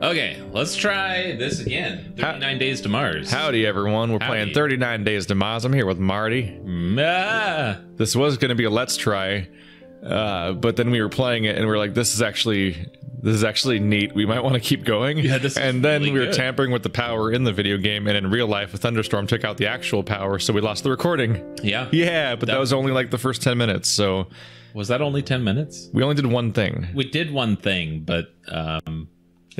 Okay, let's try this again. 39 Days to Mars. Howdy, everyone. We're playing 39 Days to Mars. I'm here with Marty. This was going to be a let's try, but then we were playing it and we were like, this is actually neat. We might want to keep going. Yeah, this and is then really we were good. Tampering with the power in the video game, and in real life, a thunderstorm took out the actual power, so we lost the recording. Yeah. Yeah, but that was only like the first 10 minutes, so... Was that only 10 minutes? We only did one thing. We did one thing, but...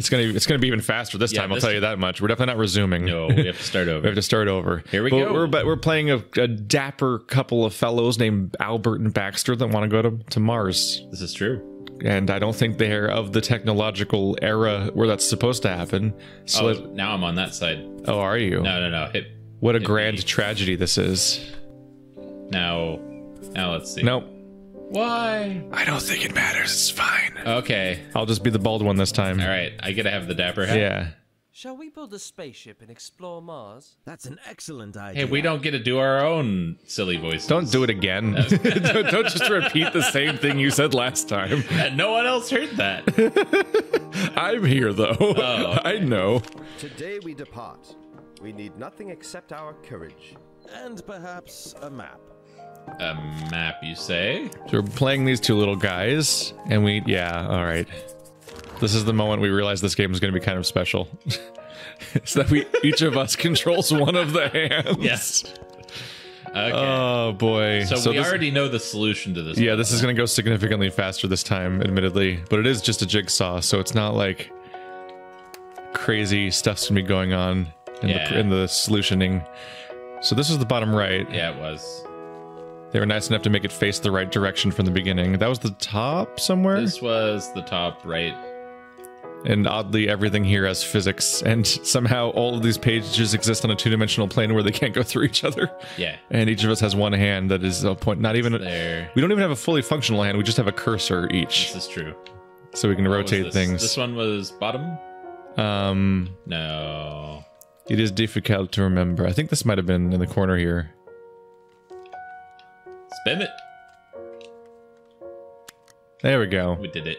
It's gonna be even faster this time. I'll tell you that much. We're definitely not resuming. No, we have to start over. Here we go. We're playing a dapper couple of fellows named Albert and Baxter that want to go to Mars. This is true. And I don't think they're of the technological era where that's supposed to happen. So now I'm on that side. Oh, are you? No. What a grand tragedy this is. Now let's see. Nope. Why? I don't think it matters. It's fine. Okay. I'll just be the bald one this time. All right. I gotta have the dapper hat. Yeah. Shall we build a spaceship and explore Mars? That's an excellent idea. Hey, we don't get to do our own silly voices. Don't do it again. Don't just repeat the same thing you said last time. No one else heard that. I'm here, though. Oh, okay. I know. Today we depart. We need nothing except our courage. And perhaps a map. A map, you say? So we're playing these two little guys, and we... Yeah, all right. This is the moment we realize this game is going to be kind of special. So that each of us controls one of the hands. Yes. Okay. Oh, boy. So we already know the solution to this. Yeah, this is going to go significantly faster this time, admittedly. But it is just a jigsaw, so it's not like crazy stuff's going to be going on in the solutioning. So this is the bottom right. Yeah, it was. They were nice enough to make it face the right direction from the beginning. That was the top somewhere? This was the top right. And oddly, everything here has physics, and somehow all of these pages exist on a two-dimensional plane where they can't go through each other. Yeah. And each of us has one hand that is we don't even have a fully functional hand, we just have a cursor each. This is true. So we can rotate things. This one was bottom? No. It is difficult to remember. I think this might have been in the corner here. Spin it. There we go. We did it.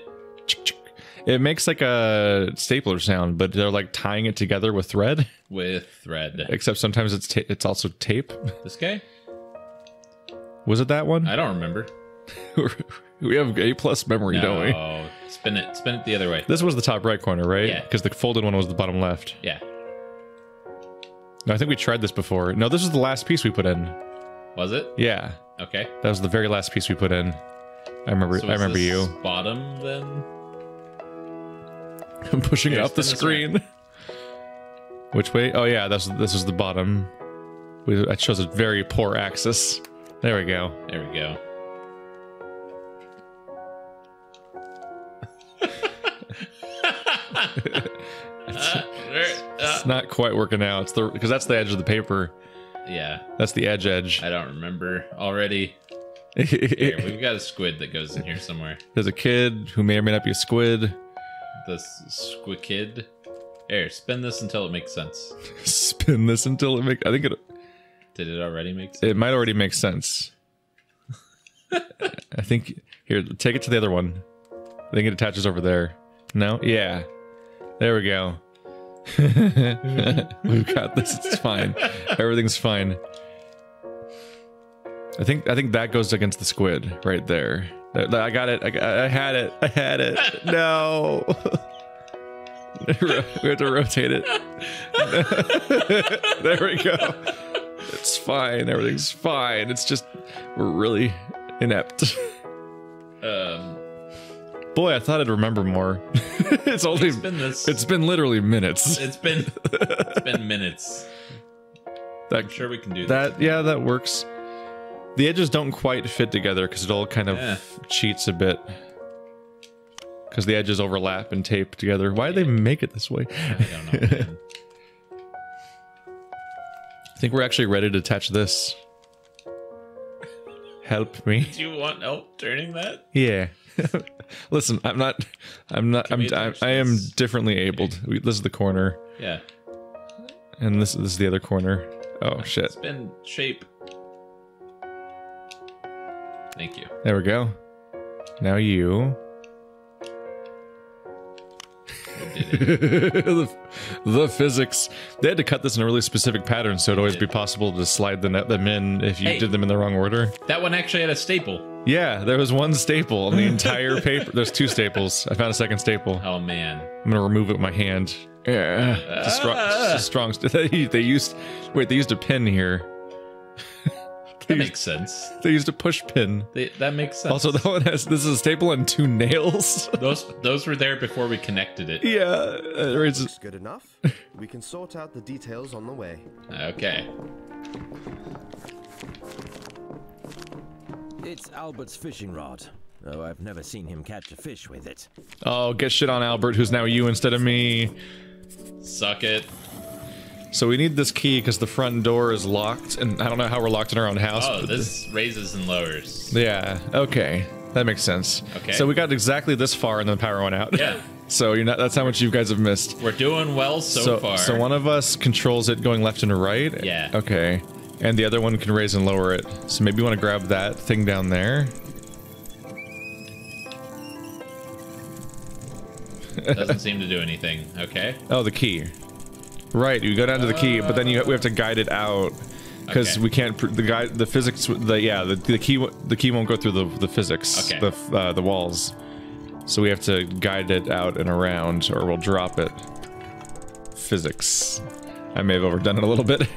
It makes like a stapler sound, but they're like tying it together with thread. With thread. Except sometimes it's also tape. This guy? Was it that one? I don't remember. We have A+ memory, don't we? Oh, spin it. Spin it the other way. This was the top right corner, right? Yeah. Because the folded one was the bottom left. Yeah. No, I think we tried this before. No, this is the last piece we put in. Was it? Yeah. Okay. That was the very last piece we put in. I remember. So I remember you. Bottom then. I'm pushing up the screen. Right. Which way? Oh yeah, this is the bottom. I chose a very poor axis. There we go. There we go. It's not quite working out. It's because that's the edge of the paper. Yeah. That's the edge. I don't remember already. Here, we've got a squid that goes in here somewhere. There's a kid who may or may not be a squid. This squid kid. Here, spin this until it makes sense. Spin this until it makes... I think it... Did it already make sense? It might already make sense. I think... Here, take it to the other one. I think it attaches over there. No? Yeah. There we go. We've got this. It's fine. Everything's fine. I think that goes against the squid right there. I got it. I had it. No. We have to rotate it. There we go. It's fine. Everything's fine. It's just we're really inept. Boy, I thought I'd remember more. It's been literally minutes. It's been minutes. I'm sure we can do that. Yeah, that works. The edges don't quite fit together because it all kind of cheats a bit. Because the edges overlap and tape together. Why did they make it this way? I don't know, man. I think we're actually ready to attach this. Help me. Do you want help turning that? Yeah. Listen, I am differently abled. This is the corner. Yeah. And this is the other corner. Oh shit. It's been shape. Thank you. There we go. Now you. The physics. They had to cut this in a really specific pattern, so it'd always be possible to slide them in if you did them in the wrong order. That one actually had a staple. Yeah, there was one staple on the entire paper. There's two staples. I found a second staple. Oh, man. I'm going to remove it with my hand. Yeah. It's a strong... They used a pin here. That makes sense. They used a push pin. That makes sense. Also, that one has, this is a staple and two nails. Those were there before we connected it. Yeah. It's good enough. We can sort out the details on the way. Okay. It's Albert's fishing rod. Oh, I've never seen him catch a fish with it. Oh, get shit on Albert, who's now you instead of me. Suck it. So we need this key because the front door is locked, and I don't know how we're locked in our own house. Oh, this raises and lowers. Yeah, okay. That makes sense. Okay. So we got exactly this far, and then the power went out. Yeah. So you're not, that's how much you guys have missed. We're doing well so far. So one of us controls it going left and right? Yeah. Okay. And the other one can raise and lower it. So maybe you want to grab that thing down there. Doesn't seem to do anything. Okay. Oh, the key. Right, you go down to the key, but then we have to guide it out because we can't. The key won't go through the physics, the walls. So we have to guide it out and around, or we'll drop it. Physics. I may have overdone it a little bit.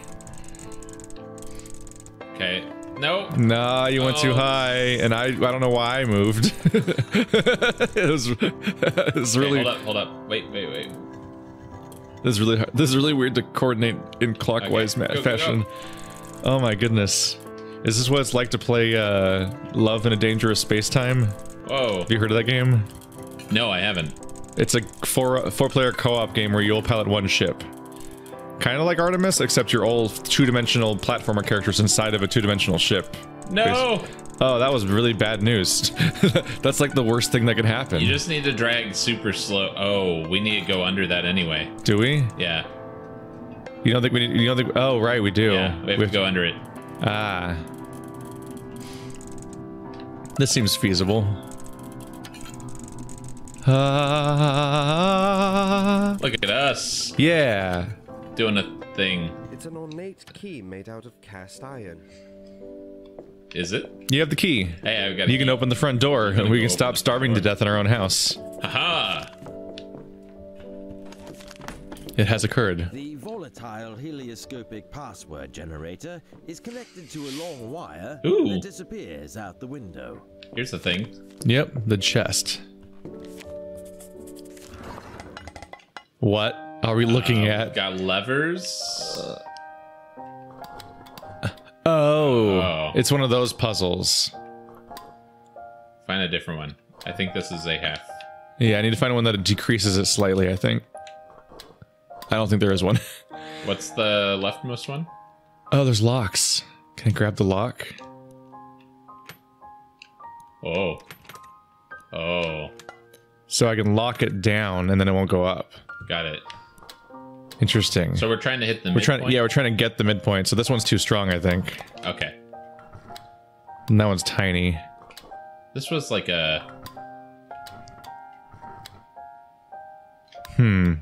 Okay. No. Nope. Nah, you went too high, and I don't know why I moved. It was really. Hold up. Wait. This is really weird to coordinate in clockwise fashion. Go. Oh my goodness. Is this what it's like to play Love in a Dangerous Space Time? Whoa. Have you heard of that game? No, I haven't. It's a four-player co-op game where you'll pilot one ship. Kind of like Artemis, except you're all two-dimensional platformer characters inside of a two-dimensional ship. No! Oh, that was really bad news. That's like the worst thing that could happen. You just need to drag super slow. Oh, we need to go under that anyway. Do we? Yeah. You don't think we need... You don't think, oh, right, we do. Yeah, we have to go under it. Ah. This seems feasible. Look at us. Yeah. Doing a thing. It's an ornate key made out of cast iron. Is it? You have the key. Hey, I've got you key. Can open the front door, and we can stop starving to death in our own house. Haha! It has occurred. The volatile helioscopic password generator is connected to a long wire that disappears out the window. Here's the thing. Yep, the chest. What are we looking at? Got levers. Oh, it's one of those puzzles. Find a different one. I think this is a half. Yeah, I need to find one that decreases it slightly, I think. I don't think there is one. What's the leftmost one? Oh, there's locks. Can I grab the lock? Oh. Oh. So I can lock it down and then it won't go up. Got it. Interesting. So we're trying to hit the midpoint? We're trying to get the midpoint. So this one's too strong, I think. Okay. And that one's tiny. This was like a... No,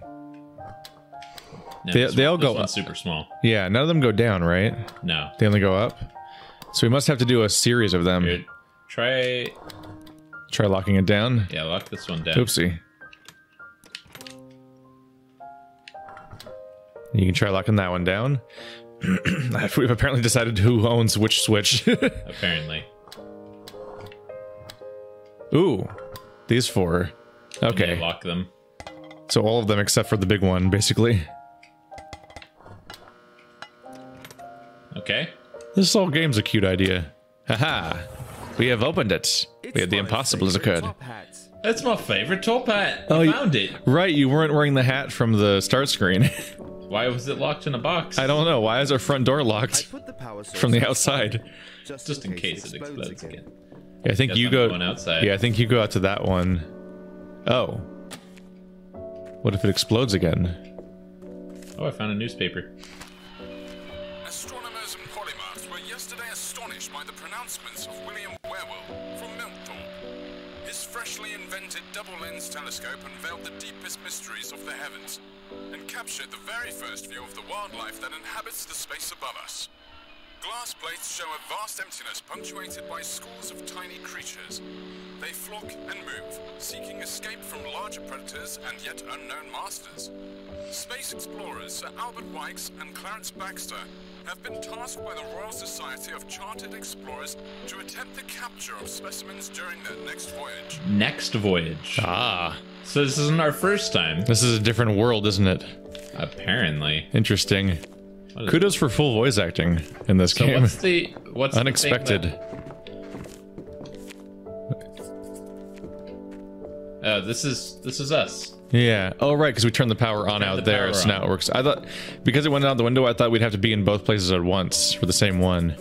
they all go up. Super small. Yeah, none of them go down, right? No. They only go up? So we must have to do a series of them. Weird. Try locking it down? Yeah, lock this one down. Oopsie. You can try locking that one down. We've apparently decided who owns which switch. Apparently. Ooh. These four. Okay. Lock them. So all of them except for the big one, basically. Okay. This whole game's a cute idea. Haha. We have opened it. We had the impossible has occurred. That's my favorite top hat. Oh, I found it. Right, you weren't wearing the hat from the start screen. Why was it locked in a box? I don't know. Why is our front door locked from the outside? Just in case it explodes again. Yeah, I think you go out to that one. Oh. What if it explodes again? Oh, I found a newspaper. Astronomers and polymaths were yesterday astonished by the pronouncements of William Werewell from Melthorpe. His friend freshly invented double-lens telescope unveiled the deepest mysteries of the heavens and captured the very first view of the wildlife that inhabits the space above us. Glass plates show a vast emptiness punctuated by schools of tiny creatures. They flock and move, seeking escape from larger predators and yet unknown masters. Space explorers Sir Albert Wickes and Clarence Baxter have been tasked by the Royal Society of Chartered Explorers to attempt the capture of specimens during their next voyage. Next voyage. Ah. So this isn't our first time. This is a different world, isn't it? Apparently. Interesting. Kudos for full voice acting in this game. So what's unexpected. This is us. Yeah. Oh, right, because we turned the power on out there, so now it works. I thought, because it went out the window, I thought we'd have to be in both places at once for the same one.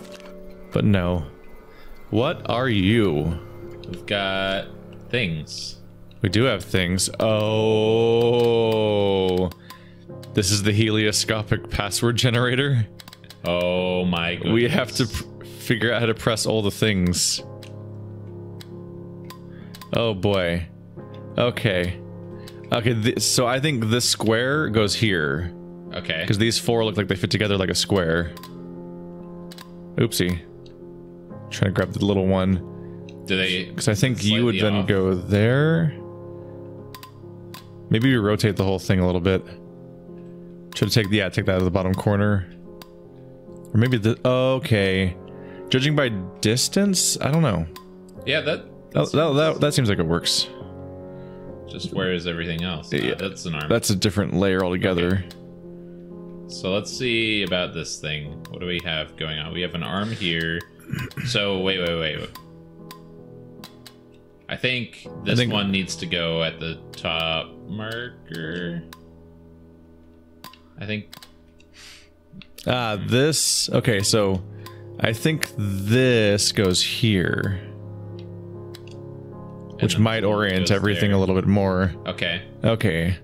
But no. What are you? We've got things. We do have things. Oh. This is the helioscopic password generator. Oh my goodness. We have to figure out how to press all the things. Oh boy. Okay. Okay, so I think this square goes here. Okay. Because these four look like they fit together like a square. Oopsie. I'm trying to grab the little one. Do they? Because I think you would then go there. Maybe you rotate the whole thing a little bit. Try to take, yeah, take that out of the bottom corner. Or maybe the, okay. Judging by distance, I don't know. Yeah, that seems like it works. Just where is everything else? Yeah, that's an arm. That's a different layer altogether. Okay. So let's see about this thing. What do we have going on? We have an arm here. So wait. I think this one needs to go at the top marker. I think. This. Okay, so I think this goes here. Which might orient everything a little bit more. Okay. Okay.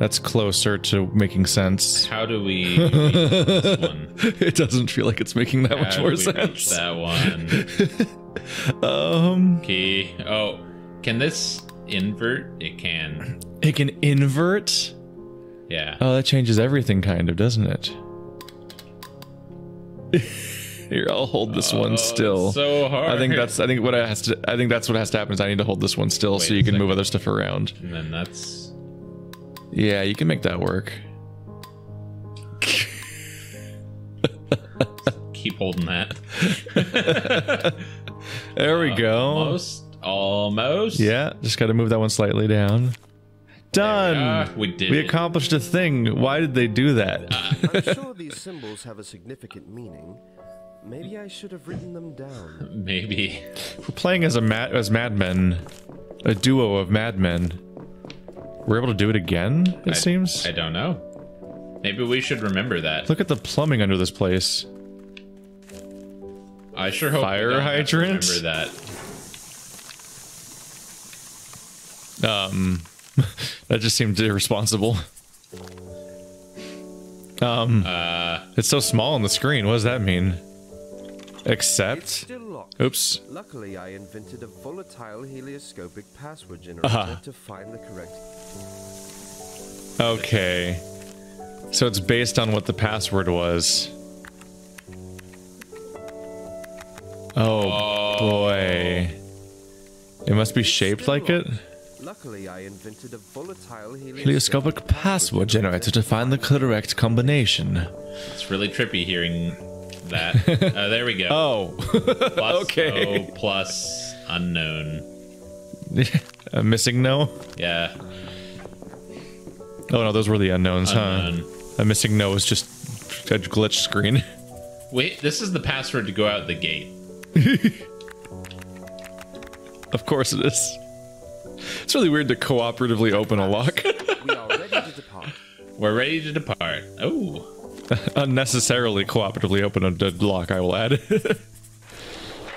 That's closer to making sense. How do we reach this one? It doesn't feel like it's making that much more sense. That one. Okay. Oh, can this invert? It can. It can invert? Yeah. Oh, that changes everything kind of, doesn't it? Here, I'll hold this one still. It's so hard. I think that's what has to happen is I need to hold this one still. Wait, so you can move other stuff around. And then that's. Yeah, you can make that work. Keep holding that. There we go. Almost. Yeah, just got to move that one slightly down. Done. We accomplished a thing. Why did they do that? I'm sure these symbols have a significant meaning. Maybe I should have written them down. Maybe. We're playing as madmen. A duo of madmen. We're able to do it again, it seems? I don't know. Maybe we should remember that. Look at the plumbing under this place. I sure hope fire hydrant. Remember that. That just seemed irresponsible. It's so small on the screen. What does that mean? Except, still locked. Oops. Luckily, I invented a volatile helioscopic password generator to find the correct. Okay, so it's based on what the password was. Oh boy, it must be shaped like it. Luckily, I invented a volatile helioscopic password generator to find the correct combination. It's really trippy hearing. That. There we go. Oh. Plus okay. O plus unknown. A missing no? Yeah. Oh no, those were the unknowns, huh? A missing no was just a glitch screen. Wait, this is the password to go out the gate. Of course it is. It's really weird to cooperatively open a lock. We are ready to depart. We're ready to depart. Oh. Unnecessarily cooperatively open a dead lock, I will add.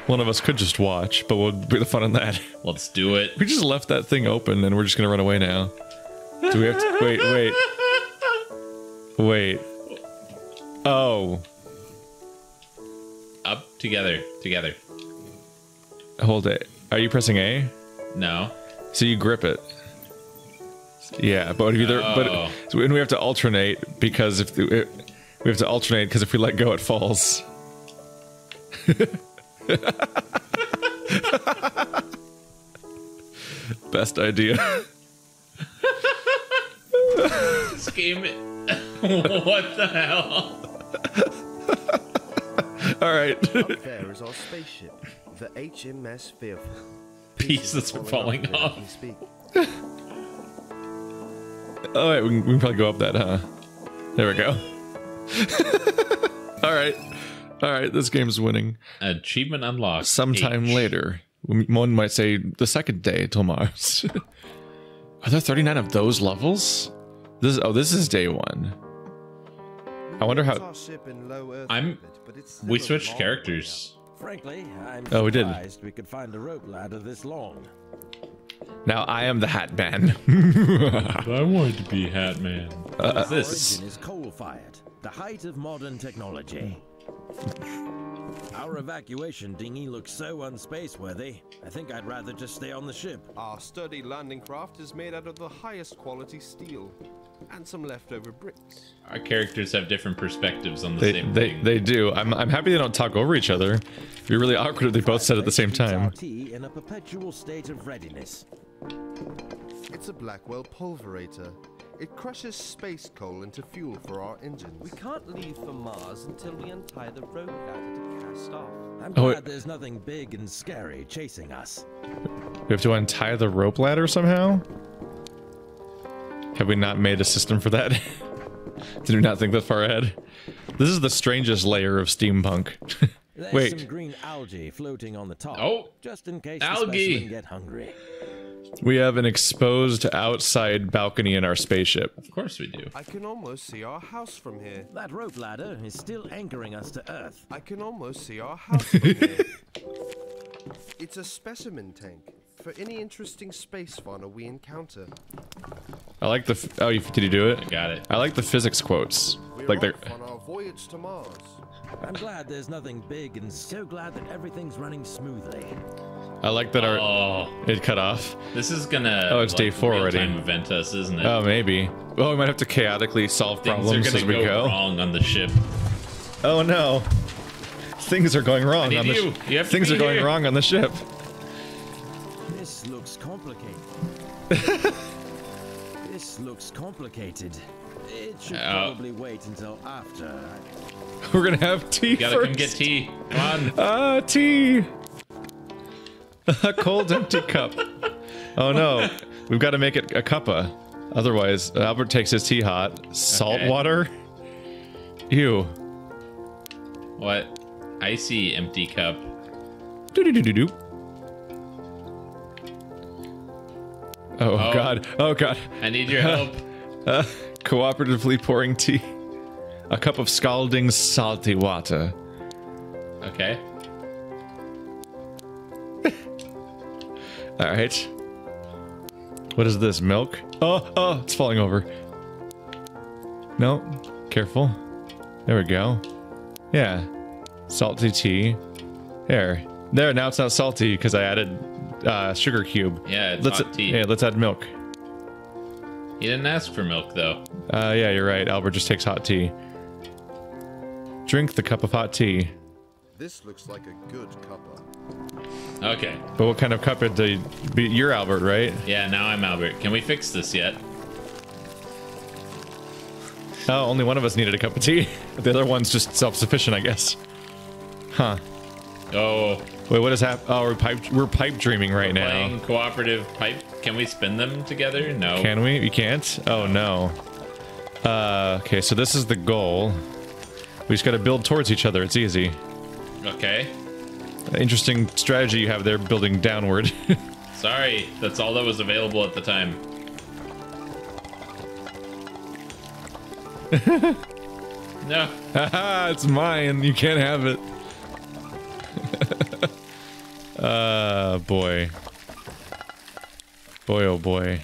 One of us could just watch, but what would be the fun in that? Let's do it. We just left that thing open and we're just gonna run away now. Do we have to wait. Oh. Up together. Hold it. Are you pressing A? No. So you grip it. Yeah, but either and we have to alternate because if we have to alternate because if we let go, it falls. Best idea. This game. What the hell? All right. Up there is our spaceship, the HMS Fearful. Pieces are falling off. All right, we can probably go up that, huh? There we go. All right, this game's winning. Achievement unlocked. Sometime later, one might say the second day till Mars. Are there 39 of those levels? This is day one. I wonder how. We switched characters. Frankly, I'm surprised we could find a rope ladder this long. Now I am the Hat Man. I wanted to be Hat Man. This is coal-fired, the height of modern technology. Our evacuation dinghy looks so unspaceworthy. I think I'd rather just stay on the ship. Our sturdy landing craft is made out of the highest quality steel and some leftover bricks. Our characters have different perspectives on the same thing. They do. I'm happy they don't talk over each other. It'd be really awkward if they both said at the same time. In a perpetual state of readiness. It's a Blackwell pulverator. It crushes space coal into fuel for our engines. We can't leave for Mars until we untie the rope ladder to cast off. I'm glad there's nothing big and scary chasing us. We have to untie the rope ladder somehow? Have we not made a system for that? Did we not think that far ahead? This is the strangest layer of steampunk. Wait. Some green algae floating on the top. Oh, just in case algae can get hungry. We have an exposed outside balcony in our spaceship. Of course we do. I can almost see our house from here. That rope ladder is still anchoring us to Earth. I can almost see our house from here. It's a specimen tank for any interesting space fauna we encounter. I like the did you do it? I got it. I like the physics quotes. We're like they're on our voyage to Mars. I'm glad there's nothing big and so glad that everything's running smoothly. I like that our it cut off. This is gonna it's like, day 4 already. Event us, isn't it? Oh, maybe. Well, we might have to chaotically solve problems as we go wrong on the ship. Oh no. Things are going wrong on the ship. Things are going wrong on the ship. This looks complicated. This looks complicated. It should probably wait until after. We're gonna have tea. You gotta first. Come get tea. Come on. Ah, tea. A cold empty cup. Oh no, we've got to make it a cuppa. Otherwise, Albert takes his tea hot. Salt water. Ew. What? Icy empty cup. Do do do do do. Oh God! Oh God! I need your help. Cooperatively pouring tea. A cup of scalding salty water. Okay. All right. What is this? Milk? Oh, it's falling over. No, careful. There we go. Yeah. Salty tea. There. There, now it's not salty because I added sugar cube. Yeah, it's hot tea. Yeah, let's add milk. He didn't ask for milk, though. Yeah, you're right. Albert just takes hot tea. Drink the cup of hot tea. This looks like a good cuppa. Okay. But what kind of cuppa do you... You're Albert, right? Yeah, now I'm Albert. Can we fix this yet? Oh, only one of us needed a cup of tea. The other one's just self-sufficient, I guess. Huh. Oh. Wait, what is happening? Oh, we're pipe dreaming right now. Playing cooperative pipe. Can we spin them together? No. Can we? You can't? Oh, no. Okay, so this is the goal. We just got to build towards each other. It's easy. Okay. Interesting strategy you have there, building downward. Sorry, that's all that was available at the time. No. Haha, it's mine. You can't have it. Boy. Boy, oh boy.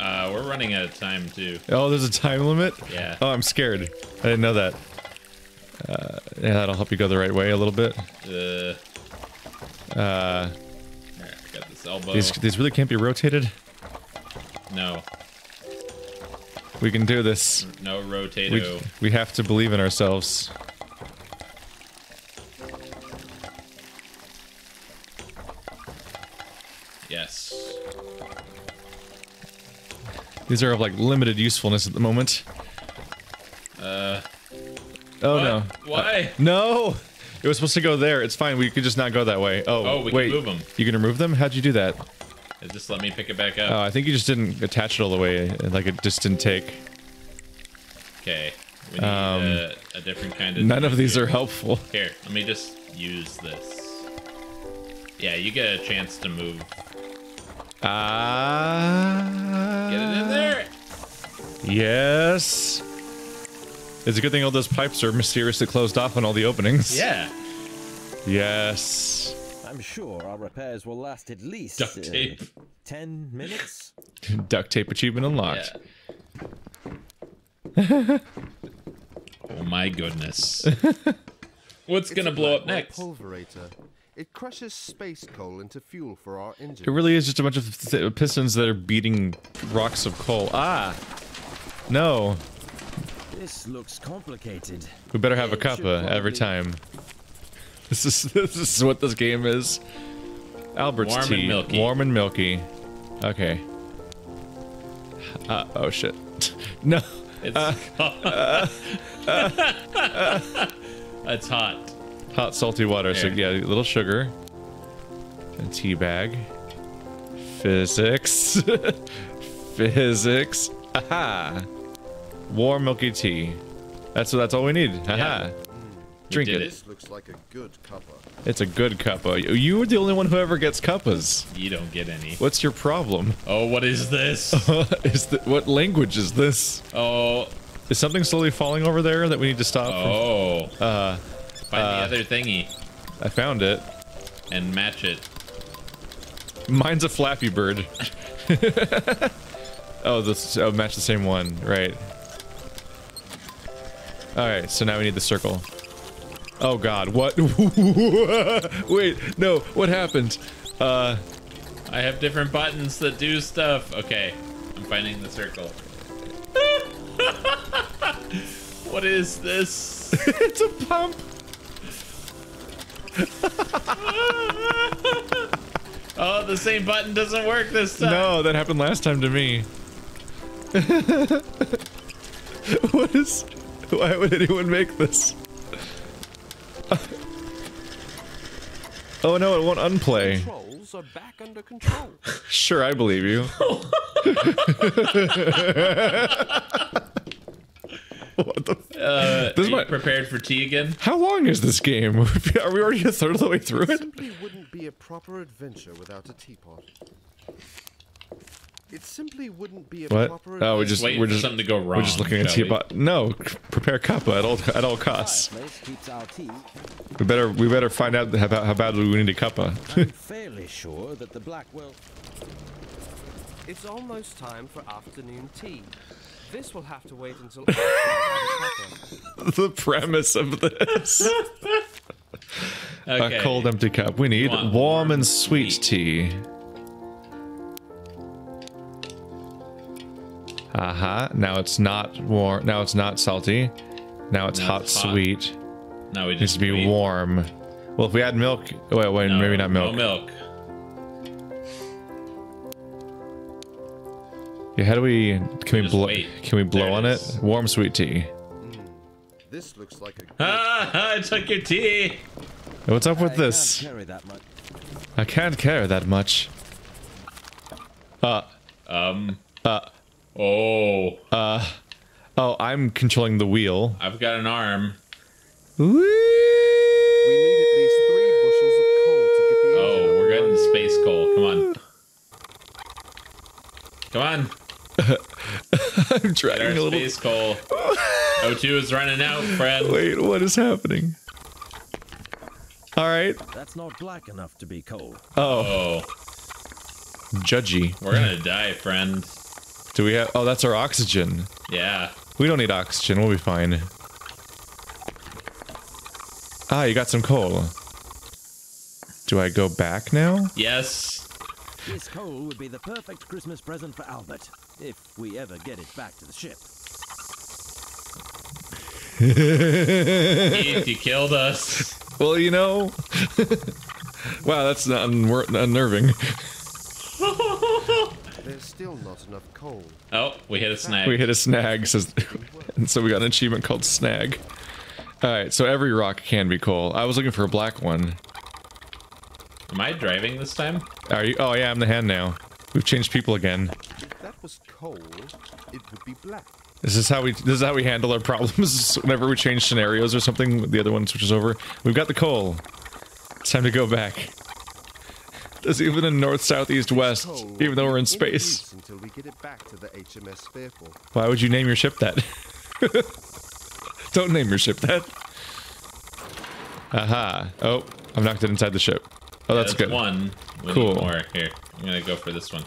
We're running out of time, too. Oh, there's a time limit? Yeah. Oh, I'm scared. I didn't know that. Yeah, that'll help you go the right way a little bit. Alright, I got this his elbow. These really can't be rotated? No. We can do this. No rotato. We have to believe in ourselves. Yes. These are of like limited usefulness at the moment. Oh what? No. Why? No! It was supposed to go there. It's fine. We could just not go that way. Oh, we wait. Can move them. You can remove them? How'd you do that? It just let me pick it back up. Oh, I think you just didn't attach it all the way. Like, it just didn't take. Okay. We need a different kind of... None of these here. Are helpful. Here, let me just use this. Yeah, you get a chance to move. Get it in there! Yes! It's a good thing all those pipes are mysteriously closed off on all the openings. Yeah. Yes. I'm sure our repairs will last at least... Duct tape. 10 minutes? Duct tape achievement unlocked. Yeah. Oh my goodness. What's gonna blow up next? Pulverator. It crushes space coal into fuel for our engine. It really is just a bunch of pistons that are beating rocks of coal. Ah! No. This looks complicated. We better have a cuppa every time. This is what this game is. Albert's warm tea, and milky. Warm and milky. Okay. Oh shit. No. It's hot. It's hot. Hot salty water. There. So yeah, a little sugar. A tea bag. Physics. Physics. Aha. Warm milky tea. That's all we need. Haha. Yeah. Drink it. This looks like a good cuppa. It's a good cuppa. You are the only one who ever gets cuppas. You don't get any. What's your problem? Oh, what is this? What language is this? Oh. Is something slowly falling over there that we need to stop? Oh. From? Find the other thingy. I found it. And match it. Mine's a Flappy Bird. Oh, match the same one. Right. Alright, so now we need the circle. Oh god, what? Wait, no, what happened? I have different buttons that do stuff. Okay, I'm finding the circle. What is this? It's a pump! Oh, the same button doesn't work this time. No, that happened last time to me. What is... Why would anyone make this? Oh no, it won't unplay. Controls are back under control. Sure, I believe you. What the are you prepared for tea again? How long is this game? Are we already a third of the way through it? It simply wouldn't be a proper adventure without a teapot. It simply wouldn't be a proper... Oh, we're just something to go wrong. We're just looking at teapot. No, prepare cuppa at all costs. We better find out how badly we need a cuppa. I'm fairly sure that the Blackwell. It's almost time for afternoon tea. This will have to wait until after cuppa. The premise of this. Okay. A cold empty cup. We need warm and sweet tea. Uh-huh. Now it's not warm. Now it's not salty. Now it's hot, sweet. Now it needs to be warm. Well, if we add milk... Wait, no, maybe not milk. No milk. Yeah, how do we... Can we blow on it? Warm sweet tea. This looks like a... Ah! I took your tea! What's up with this? I can't carry that much. Oh, I'm controlling the wheel. I've got an arm. Whee! We need at least 3 bushels of coal to get the engine. Oh, we're getting space coal. Come on. I'm dragging a little. Space coal. O2 is running out, Fred. Wait, what is happening? All right. That's not black enough to be coal. Oh. Judgy. We're gonna die, friend. Do we have... Oh, that's our oxygen. Yeah. We don't need oxygen. We'll be fine. Ah, you got some coal. Do I go back now? Yes. This coal would be the perfect Christmas present for Albert, if we ever get it back to the ship. You killed us. Well, you know. Wow, that's unnerving. There's still not enough coal. Oh, we hit a snag. We hit a snag, says, and so we got an achievement called Snag. Alright, so every rock can be coal. I was looking for a black one. Am I driving this time? Are you? Oh yeah, I'm the hand now. We've changed people again. If that was coal, it would be black. This is how we handle our problems. Whenever we change scenarios or something, the other one switches over. We've got the coal. It's time to go back. There's even a north, south, east, west, even though we're in space. Until we get it back to the HMS Fearful. Why would you name your ship that? Don't name your ship that. Aha. Oh, I've knocked it inside the ship. Oh, yeah, that's good. One. We cool. Need more. Here, I'm gonna go for this one.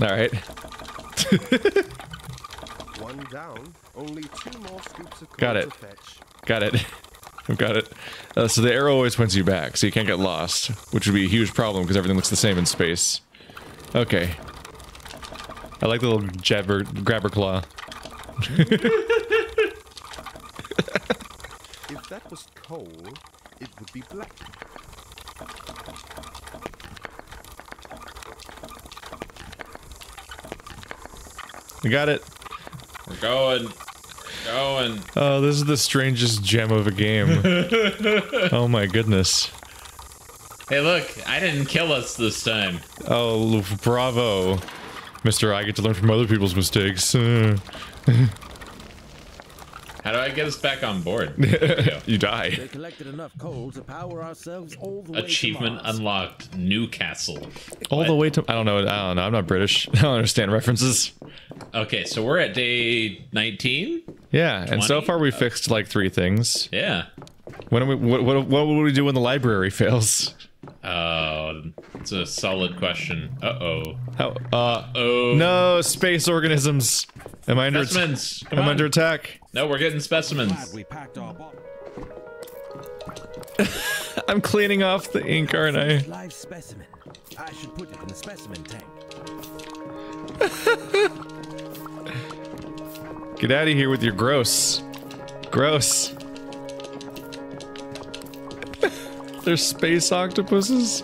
All right. One down. Only two more scoops of coal. Got it. Got it. I've got it. So the arrow always points you back, so you can't get lost, which would be a huge problem because everything looks the same in space. Okay. I like the little jabber grabber claw. If that was coal, it would be black. We got it. We're going. We're going. Oh, this is the strangest gem of a game. Oh my goodness. Hey look, I didn't kill us this time. Oh, bravo. Mr. I get to learn from other people's mistakes. How do I get us back on board? You die. They collected enough coal to power ourselves all the way to Mars. Achievement unlocked, Newcastle. All the way to... I don't know. I'm not British. I don't understand references. Okay, so we're at day 19? Yeah, 20? And so far we fixed like 3 things. Yeah. When are we, what would we do when the library fails? It's a solid question. Uh-oh. How? Uh-oh. No, space organisms. Am I under specimens? Come on. Under attack. No, we're getting specimens. We packed our bottle. I'm cleaning off the ink, aren't I? Live specimen. I should put it in the specimen tank. Get out of here with your gross. Gross. There's space octopuses?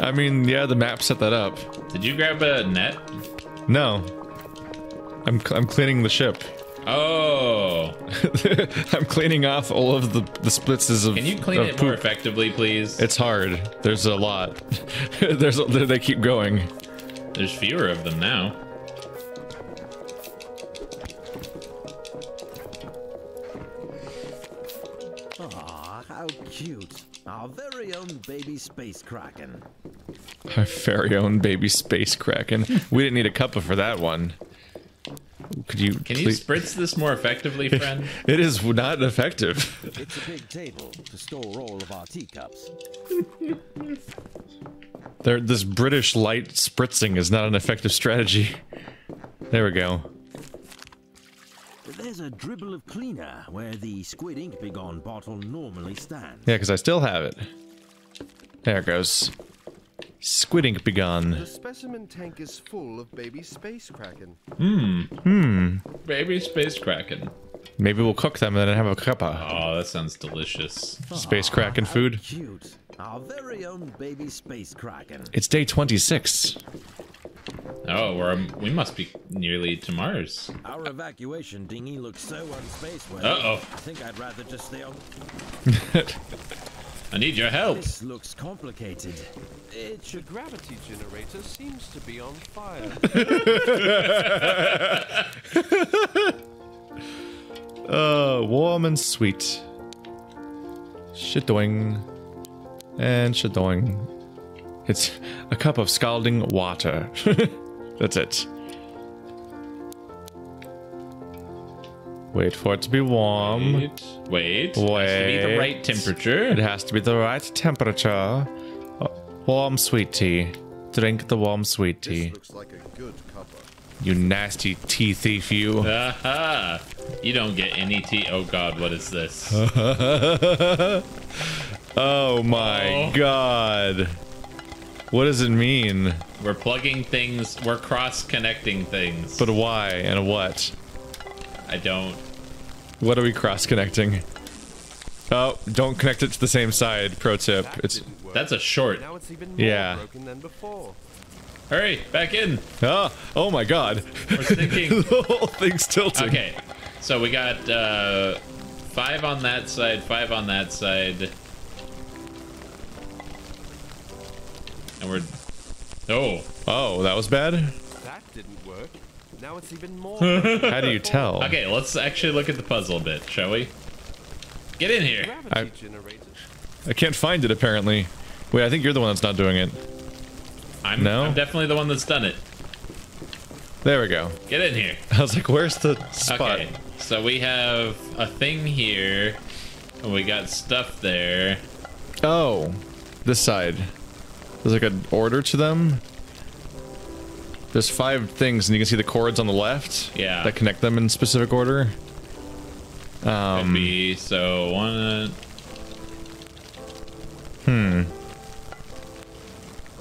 I mean, yeah, the map set that up. Did you grab a net? No. I'm cleaning the ship. Oh. I'm cleaning off all of the splitzes of poop. Can you clean it more effectively, please? It's hard. There's a lot. They keep going. There's fewer of them now. Aw, how cute. Our very own baby space kraken. Our very own baby space kraken. We didn't need a cuppa for that one. Can you spritz this more effectively, friend? It is not effective. It's a big table to store all of our teacups. This British light spritzing is not an effective strategy. There we go. There's a dribble of cleaner where the squid ink begone bottle normally stands. Yeah, because I still have it. There it goes. Squid ink begone. The specimen tank is full of baby space kraken. Baby space kraken. Maybe we'll cook them and then have a cuppa. Oh, that sounds delicious. Space kraken food. Cute. Our very own baby space kraken. It's day 26. Oh, we must be nearly to Mars. Our evacuation dinghy looks so unspaceworthy. Uh-oh. I think I'd rather just stay on. I need your help. This looks complicated. It's your gravity generator seems to be on fire. Warm and sweet. Shit-doing. And shit-doing. It's a cup of scalding water. That's it. Wait for it to be warm. Wait. It has to be the right temperature. It has to be the right temperature. Warm sweet tea. Drink the warm sweet tea. This looks like a good cuppa. You nasty tea thief, you. Aha! You don't get any tea. Oh god, what is this? Oh my god. What does it mean? We're plugging things. We're cross-connecting things. But a why and a what? I don't. What are we cross-connecting? Oh, don't connect it to the same side. Pro tip. That's a short. Now it's even more broken than before. Hurry, back in. Oh, oh my God. We're thinking. The whole thing's tilting. Okay, so we got 5 on that side, 5 on that side. And we're... Oh. Oh, that was bad? That didn't work. Now it's even more. How do you tell? Okay, let's actually look at the puzzle a bit, shall we? Get in here. I can't find it, apparently. Wait, I think you're the one that's not doing it. I'm definitely the one that's done it. There we go. Get in here. I was like, where's the spot? Okay, so we have a thing here. And we got stuff there. Oh, this side. There's like an order to them. There's 5 things, and you can see the cords on the left. Yeah. That connect them in specific order. Could be, so one...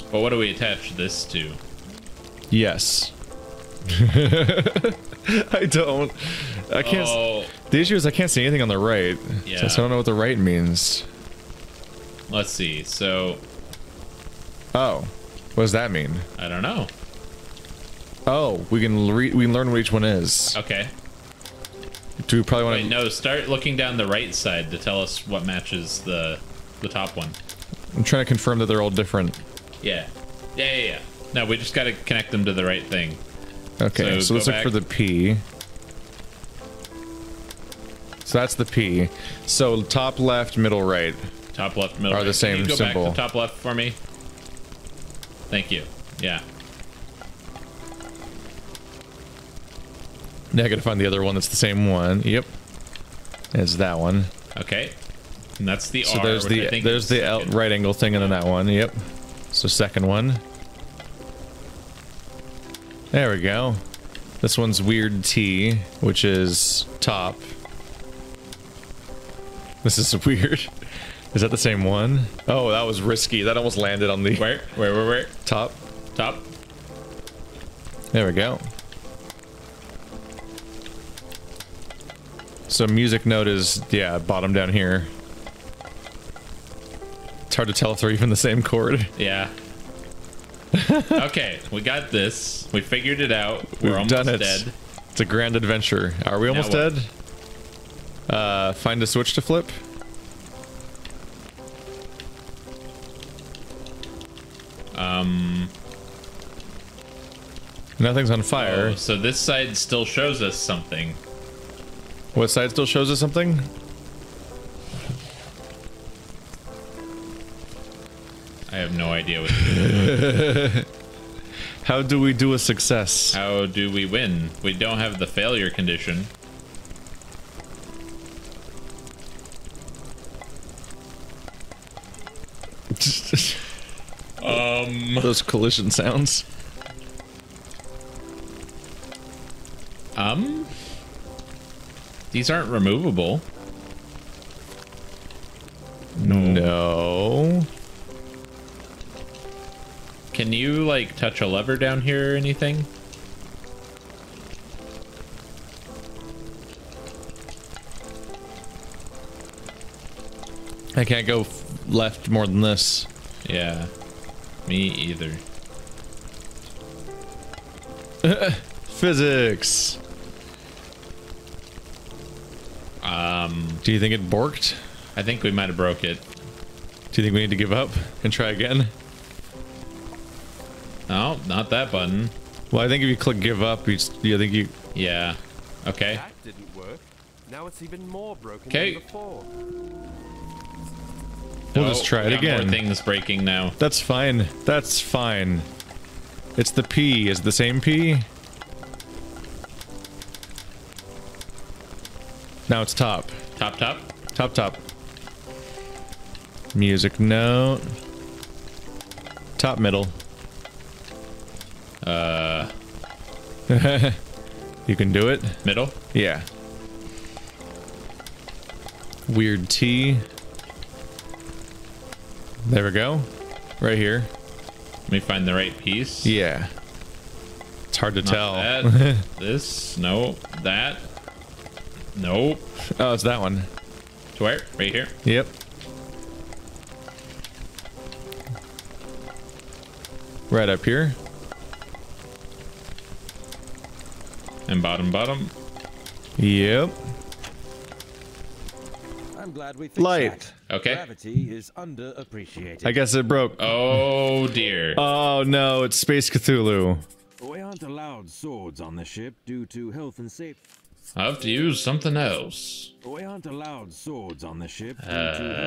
But what do we attach this to? Yes. I can't. Oh. The issue is I can't see anything on the right. Yeah. So I don't know what the right means. Let's see. So. Oh, what does that mean? I don't know. Oh, we can learn what each one is. Okay. Do we probably want to? No, start looking down the right side to tell us what matches the top one. I'm trying to confirm that they're all different. Yeah. No, we just gotta connect them to the right thing. Okay, so let's look for the P. So that's the P. So top left, middle right. Top left, middle right. Are the same symbol. Can you go back to top left for me? Thank you. Yeah. Now I gotta find the other one that's the same one. Yep. It's that one. Okay. And that's the R. So there's the right angle thing and then that one. Yep. So second one. There we go. This one's weird T, which is top. This is weird. Is that the same one? Oh, that was risky. That almost landed on the... Where? Top. Top. There we go. So music note is, yeah, bottom down here. It's hard to tell if they're even the same chord. Yeah. Okay, we got this. We figured it out. We're almost dead. It's a grand adventure. Are we almost dead? Find a switch to flip. Nothing's on fire. Oh, so this side still shows us something. What side still shows us something? I have no idea what to do. How do we do a success? How do we win? We don't have the failure condition. Those collision sounds. These aren't removable. No. Can you, like, touch a lever down here or anything? I can't go left more than this. Yeah. Me either. Physics! Do you think it borked? I think we might have broke it. Do you think we need to give up and try again? No, not that button. Well, I think if you click give up, you... Yeah. Okay. That didn't work. Now it's even more broken than before. We'll just try it again. More things breaking now. That's fine. That's fine. It's the P. Is it the same P? Now it's top. Top, top? Top, top. Music note. Top, middle. You can do it. Middle? Yeah. Weird T. There we go. Right here. Let me find the right piece. Yeah. It's hard to tell. That. This. No. That. Nope. Oh, it's that one. To where? Right here? Yep. Right up here. And bottom. Yep. I'm glad we fixed light. That. Okay. Gravity is underappreciated. I guess it broke. Oh dear. Oh no, it's Space Cthulhu. We aren't allowed swords on the ship due to health and safety. I have to use something else. We aren't allowed swords on the ship due to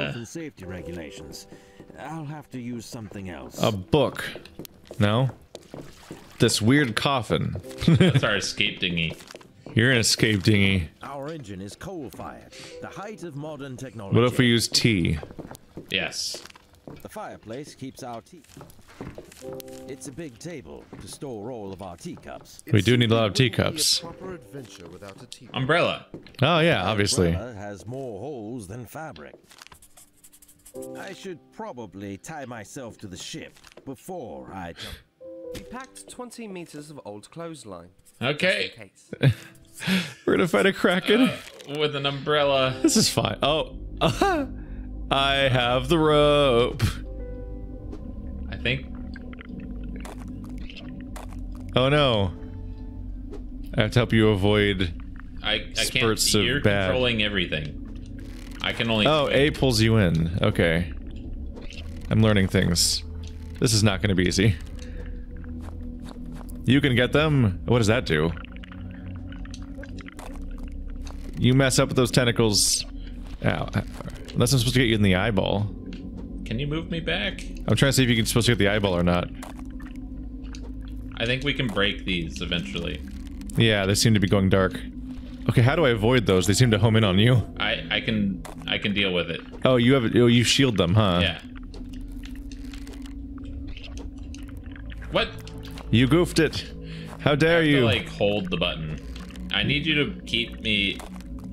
health and safety regulations. I'll have to use something else. A book. No. This weird coffin. That's our escape dinghy. You're an escape dinghy. Our engine is coal-fired, the height of modern technology. What if we use tea? Yes. The fireplace keeps our tea. It's a big table to store all of our teacups. We do need a lot of teacups. Umbrella. Oh yeah, obviously. Umbrella has more holes than fabric. I should probably tie myself to the ship before I jump. We packed 20 meters of old clothesline. Okay. We're gonna fight a kraken with an umbrella. This is fine. Oh, I have the rope. I think. Oh no! I have to help you avoid. I can't. You're controlling everything. I can only. Oh, A pulls you in. Okay. I'm learning things. This is not gonna be easy. You can get them. What does that do? You mess up with those tentacles. Ow. Unless I'm supposed to get you in the eyeball. Can you move me back? I'm trying to see if you're supposed to get the eyeball or not. I think we can break these eventually. Yeah, they seem to be going dark. Okay, how do I avoid those? They seem to home in on you. I can deal with it. Oh, you have you shield them, huh? Yeah. What? You goofed it. How dare you? I have to, like, hold the button. I need you to keep me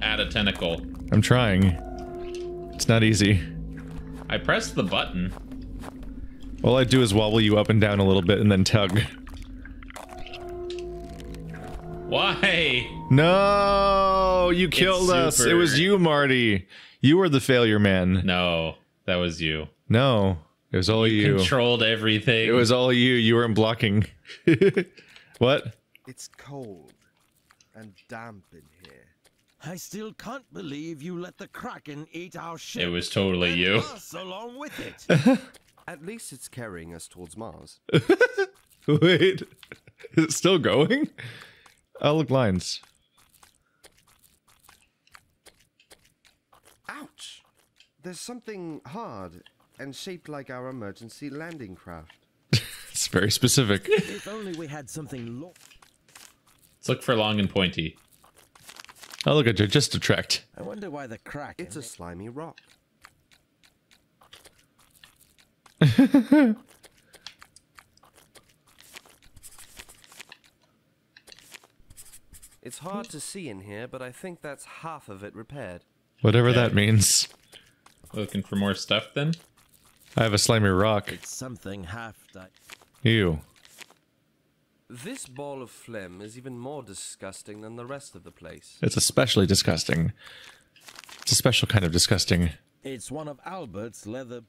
at a tentacle. I'm trying. It's not easy. I pressed the button. All I do is wobble you up and down a little bit and then tug. Why? No! You killed us! It was you, Marty! You were the failure man. No, that was you. No. It was all you. You controlled everything. It was all you. You weren't blocking. What? It's cold and damp in here. I still can't believe you let the Kraken eat our ship. It was totally and you. Us along with it. At least it's carrying us towards Mars. Wait. Is it still going? Oh, look, lines. Ouch. There's something hard. And shaped like our emergency landing craft. It's very specific. If only we had something long. Let's look for long and pointy. Oh, look at you, just attract. I wonder why the crack. It's a slimy rock. It's hard to see in here, but I think that's half of it repaired. Whatever that means. Looking for more stuff then? I have a slimy rock. It's something half that. Ew. This ball of phlegm is even more disgusting than the rest of the place. It's especially disgusting. It's a special kind of disgusting. It's one of Albert's leather.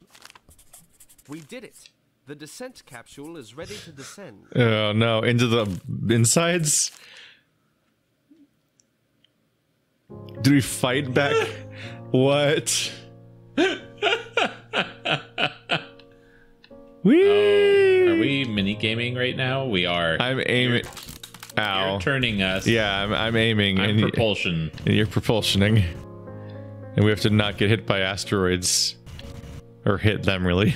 We did it. The descent capsule is ready to descend. Oh no, into the insides? Do we fight back? What? Whee! Oh, are we mini gaming right now? We are. I'm aiming. Ow! You're turning us. Yeah, I'm aiming. I'm propulsion. And you're propulsioning. And we have to not get hit by asteroids, or hit them really.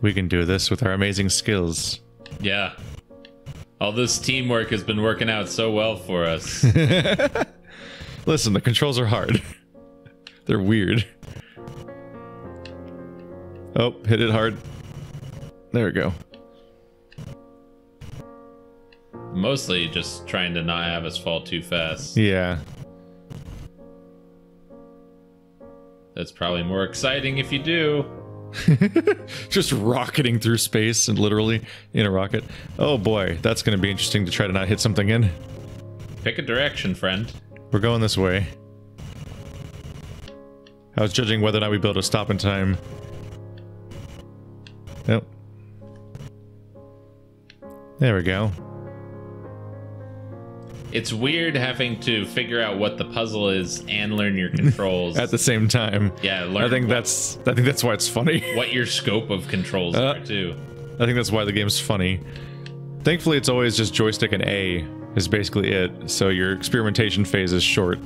We can do this with our amazing skills. Yeah. All this teamwork has been working out so well for us. Listen, the controls are hard. They're weird. Oh, hit it hard. There we go. Mostly just trying to not have us fall too fast. Yeah. That's probably more exciting if you do. Just rocketing through space and literally in a rocket. Oh boy, that's going to be interesting to try to not hit something in. Pick a direction, friend. We're going this way. I was judging whether or not we'd be able to stop in time. Nope. There we go. It's weird having to figure out what the puzzle is and learn your controls at the same time. Yeah, learn. I think that's why it's funny. What your scope of controls are too. I think that's why the game's funny. Thankfully, it's always just joystick and A is basically it. So your experimentation phase is short.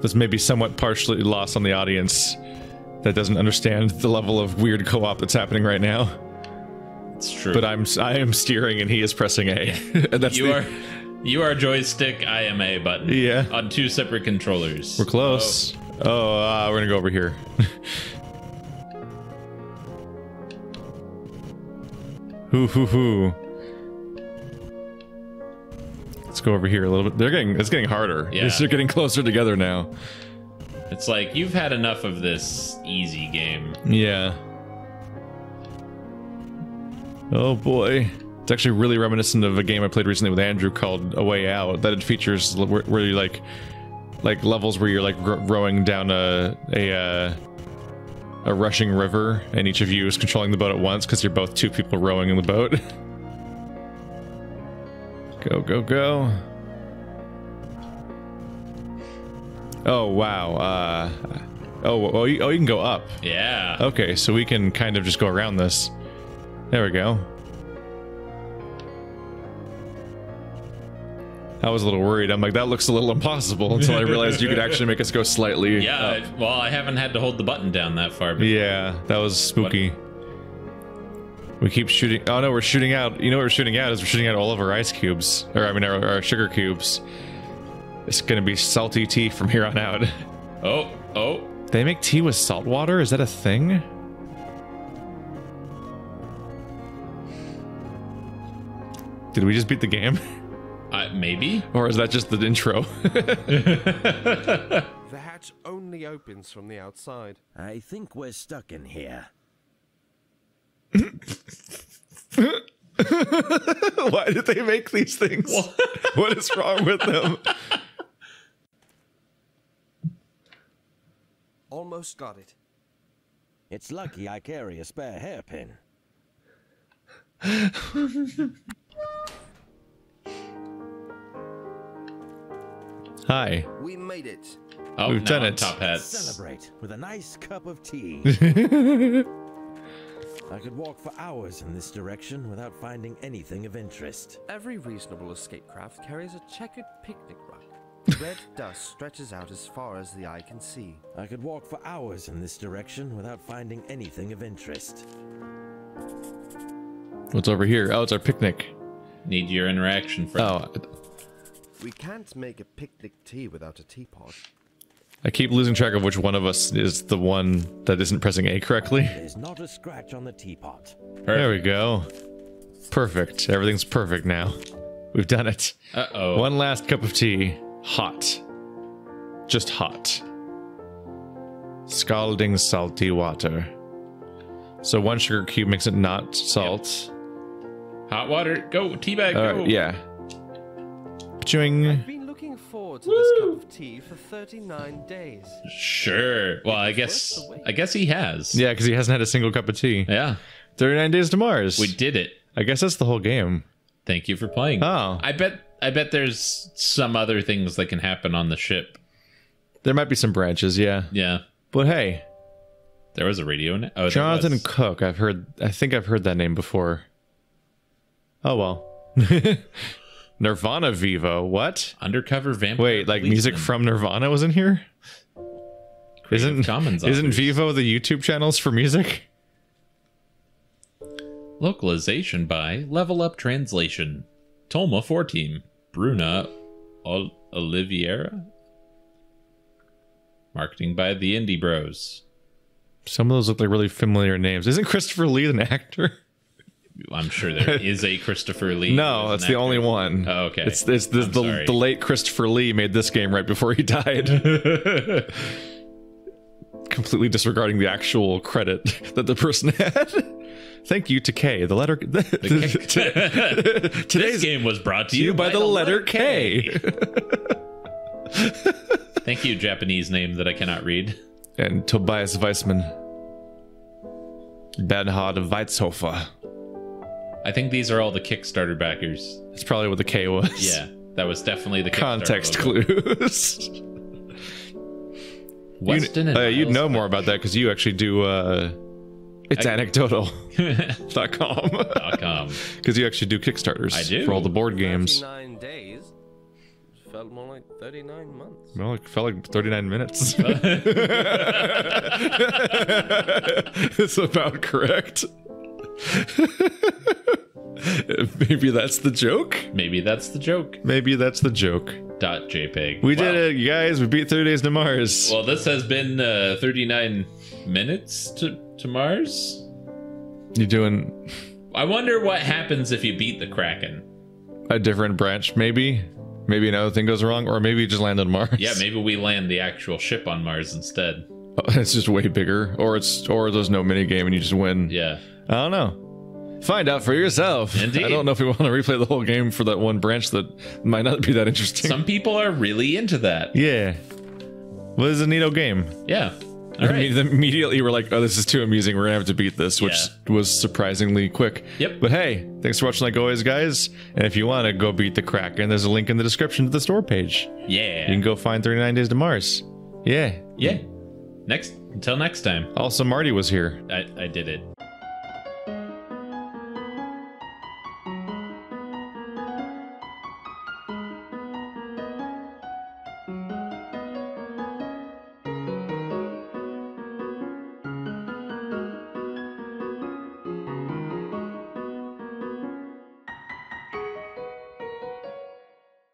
This may be somewhat partially lost on the audience that doesn't understand the level of weird co-op that's happening right now. It's true. But I am steering and he is pressing A. Yeah. And that's you are joystick, I am A button. Yeah. On two separate controllers. We're close. Oh, we're gonna go over here. Hoo. Let's go over here a little bit. It's getting harder. Yeah. They're getting closer together now. It's like you've had enough of this easy game. Yeah. Oh boy. It's actually really reminiscent of a game I played recently with Andrew called A Way Out. That it features where you like levels where you're like rowing down a rushing river, and each of you is controlling the boat at once because you're both two people rowing in the boat. Go, go, go. Oh wow. You can go up. Yeah. Okay, so we can kind of just go around this. There we go. I was a little worried. I'm like, that looks a little impossible until I realized you could actually make us go slightly. Yeah, up. Well, I haven't had to hold the button down that far before. Yeah, that was spooky. What? We keep shooting. Oh no, we're shooting out. You know what we're shooting out is we're shooting out all of our ice cubes. Or I mean our sugar cubes. It's gonna be salty tea from here on out. Oh. They make tea with salt water? Is that a thing? Did we just beat the game? Maybe. Or is that just the intro? The hatch only opens from the outside. I think we're stuck in here. Why did they make these things? What is wrong with them? Almost got it. It's lucky I carry a spare hairpin. Hi. We made it. Oh, we've done it. Top hats. Celebrate with a nice cup of tea. I could walk for hours in this direction without finding anything of interest. Every reasonable escape craft carries a checkered picnic rug. Red dust stretches out as far as the eye can see. I could walk for hours in this direction without finding anything of interest. What's over here? Oh, it's our picnic. Need your interaction for. Oh. We can't make a picnic tea without a teapot. I keep losing track of which one of us is the one that isn't pressing A correctly. There's not a scratch on the teapot. Perfect. There we go. Perfect. Everything's perfect now. We've done it. Uh-oh. One last cup of tea. Hot. Just hot. Scalding salty water. So one sugar cube makes it not salt. Yep. Hot water. Go. Teabag. Go. Yeah. I've been looking forward to this cup of tea for 39 days. Sure. Well, I guess he has. Yeah, because he hasn't had a single cup of tea. Yeah. 39 Days to Mars. We did it. I guess that's the whole game. Thank you for playing. Oh. I bet there's some other things that can happen on the ship. There might be some branches, yeah. Yeah. But hey. There was a radio in it. Oh, Jonathan Cook. I think I've heard that name before. Oh well. Nirvana Vivo, what? Undercover Vampire. Wait, like policeman. Music from Nirvana was in here? Isn't Vivo the YouTube channels for music? Localization by Level Up Translation. Tolma 4 Team. Bruna Oliveira. Marketing by The Indie Bros. Some of those look like really familiar names. Isn't Christopher Lee an actor? I'm sure there is a Christopher Lee. No, that's the only one. Oh, okay. It's the late Christopher Lee made this game right before he died. Completely disregarding the actual credit that the person had. Thank you to K. The letter. Today's game was brought to you by the letter K. Thank you, Japanese name that I cannot read. And Tobias Weissman. Bernhard Weizhofer. I think these are all the Kickstarter backers. That's probably what the K was. Yeah, that was definitely the Kickstarter context logo. Clues. Weston and Miles, you'd know more about that because you actually do. It's anecdotal.com. Because you actually do Kickstarters. I do. For all the board games. 39 days felt more like 39 months. Well, it felt like 39 minutes. It's about correct. Maybe that's the joke. Maybe that's the joke. Maybe that's the joke. .jpg. We did it, you guys. We beat 30 Days to Mars. Well, this has been 39 minutes to Mars. You doing? I wonder what happens if you beat the Kraken. A different branch, maybe. Maybe another thing goes wrong, or maybe you just land on Mars. Yeah, maybe we land the actual ship on Mars instead. Oh, it's just way bigger, or there's no mini game and you just win. Yeah. I don't know. Find out for yourself. Indeed. I don't know if we want to replay the whole game for that one branch that might not be that interesting. Some people are really into that. Yeah. Well, this is a neato game. Yeah. All right. I mean, immediately we're like, oh, this is too amusing. We're going to have to beat this, which was surprisingly quick. Yep. But hey, thanks for watching like always, guys. And if you want to go beat the Kraken, there's a link in the description to the store page. Yeah. You can go find 39 Days to Mars. Yeah. Yeah. Until next time. Also, Marty was here. I did it.